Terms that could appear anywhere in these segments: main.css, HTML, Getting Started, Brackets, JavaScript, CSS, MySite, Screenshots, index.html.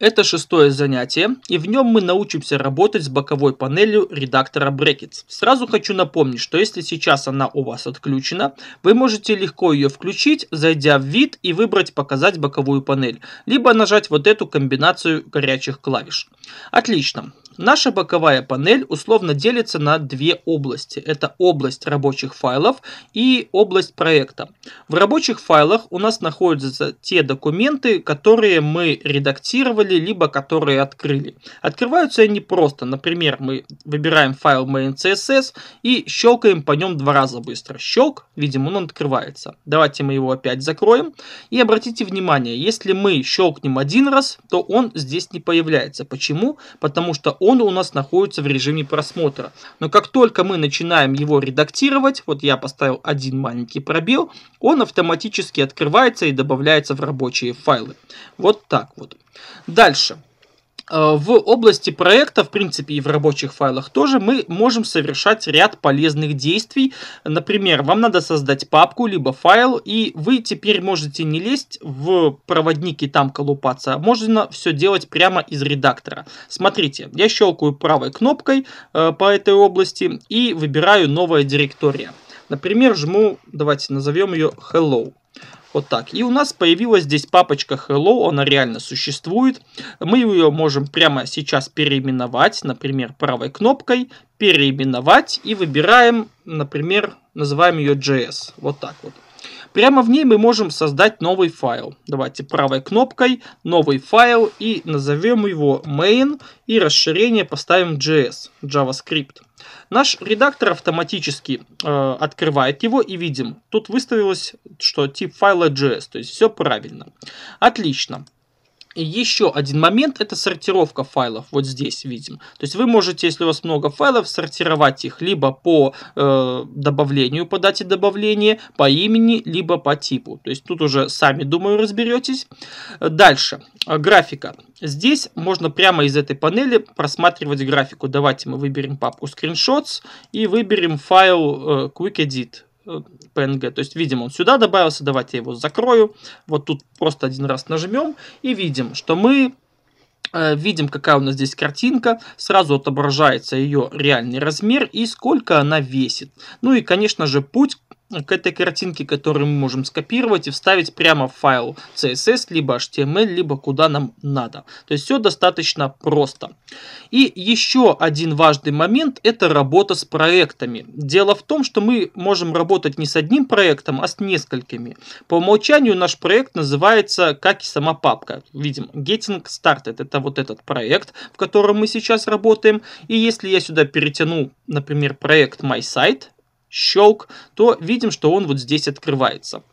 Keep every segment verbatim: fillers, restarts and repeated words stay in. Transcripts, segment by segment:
Это шестое занятие, и в нем мы научимся работать с боковой панелью редактора Brackets. Сразу хочу напомнить, что если сейчас она у вас отключена, вы можете легко ее включить, зайдя в вид и выбрать «Показать боковую панель», либо нажать вот эту комбинацию горячих клавиш. Отлично! Наша боковая панель условно делится на две области. Это область рабочих файлов и область проекта. В рабочих файлах у нас находятся те документы, которые мы редактировали, либо которые открыли. Открываются они просто. Например, мы выбираем файл main.css и щелкаем по нем два раза быстро. Щелк, видимо, он открывается. Давайте мы его опять закроем. И обратите внимание, если мы щелкнем один раз, то он здесь не появляется. Почему? Потому что он... Он у нас находится в режиме просмотра. Но как только мы начинаем его редактировать, вот я поставил один маленький пробел, он автоматически открывается и добавляется в рабочие файлы. Вот так вот. Дальше. В области проекта, в принципе, и в рабочих файлах тоже мы можем совершать ряд полезных действий. Например, вам надо создать папку, либо файл, и вы теперь можете не лезть в проводники там колупаться, а можно все делать прямо из редактора. Смотрите, я щелкаю правой кнопкой э, по этой области и выбираю новая директория. Например, жму, давайте назовем ее Hello. Вот так. И у нас появилась здесь папочка Hello, она реально существует. Мы ее можем прямо сейчас переименовать, например, правой кнопкой, переименовать и выбираем, например, называем ее джей эс. Вот так вот. Прямо в ней мы можем создать новый файл. Давайте правой кнопкой, новый файл и назовем его main и расширение поставим джей эс, JavaScript. Наш редактор автоматически э, открывает его и видим, тут выставилось, что тип файла джей эс, то есть все правильно. Отлично. И еще один момент, это сортировка файлов, вот здесь видим. То есть вы можете, если у вас много файлов, сортировать их либо по э, добавлению, по дате добавления, по имени, либо по типу. То есть тут уже сами, думаю, разберетесь. Дальше, графика. Здесь можно прямо из этой панели просматривать графику. Давайте мы выберем папку Screenshots и выберем файл э, quick edit точка пэ эн гэ. То есть, видим, он сюда добавился. Давайте я его закрою. Вот тут просто один раз нажмем и видим, что мы э, видим, какая у нас здесь картинка. Сразу отображается ее реальный размер и сколько она весит. Ну и, конечно же, путь к этой картинке, которую мы можем скопировать и вставить прямо в файл си эс эс, либо эйч ти эм эль, либо куда нам надо. То есть все достаточно просто. И еще один важный момент – это работа с проектами. Дело в том, что мы можем работать не с одним проектом, а с несколькими. По умолчанию наш проект называется, как и сама папка. Видим, Getting Started – это вот этот проект, в котором мы сейчас работаем. И если я сюда перетяну, например, проект MySite, щелк, то видим, что он вот здесь открывается.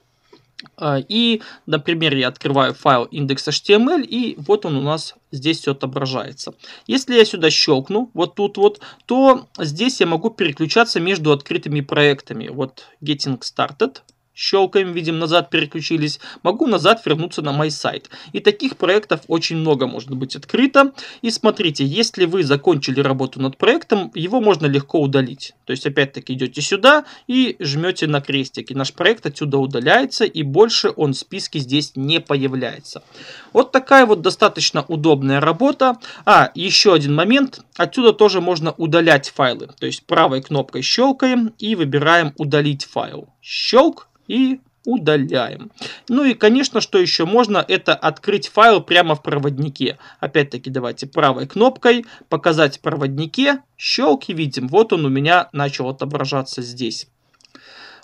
И, например, я открываю файл index.html, и вот он у нас здесь все отображается. Если я сюда щелкну, вот тут вот, то здесь я могу переключаться между открытыми проектами. Вот Getting Started. Щелкаем, видим, назад переключились. Могу назад вернуться на MySite. И таких проектов очень много может быть открыто. И смотрите, если вы закончили работу над проектом, его можно легко удалить. То есть, опять-таки, идете сюда и жмете на крестик. И наш проект отсюда удаляется, и больше он в списке здесь не появляется. Вот такая вот достаточно удобная работа. А, еще один момент. Отсюда тоже можно удалять файлы. То есть, правой кнопкой щелкаем и выбираем «Удалить файл». Щелк. И удаляем. Ну и, конечно, что еще можно, это открыть файл прямо в проводнике. Опять-таки, давайте правой кнопкой «Показать в проводнике», щелки, видим, вот он у меня начал отображаться здесь.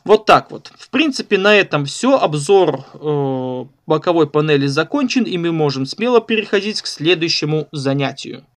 Вот так вот. В принципе, на этом все. Обзор э, боковой панели закончен, и мы можем смело переходить к следующему занятию.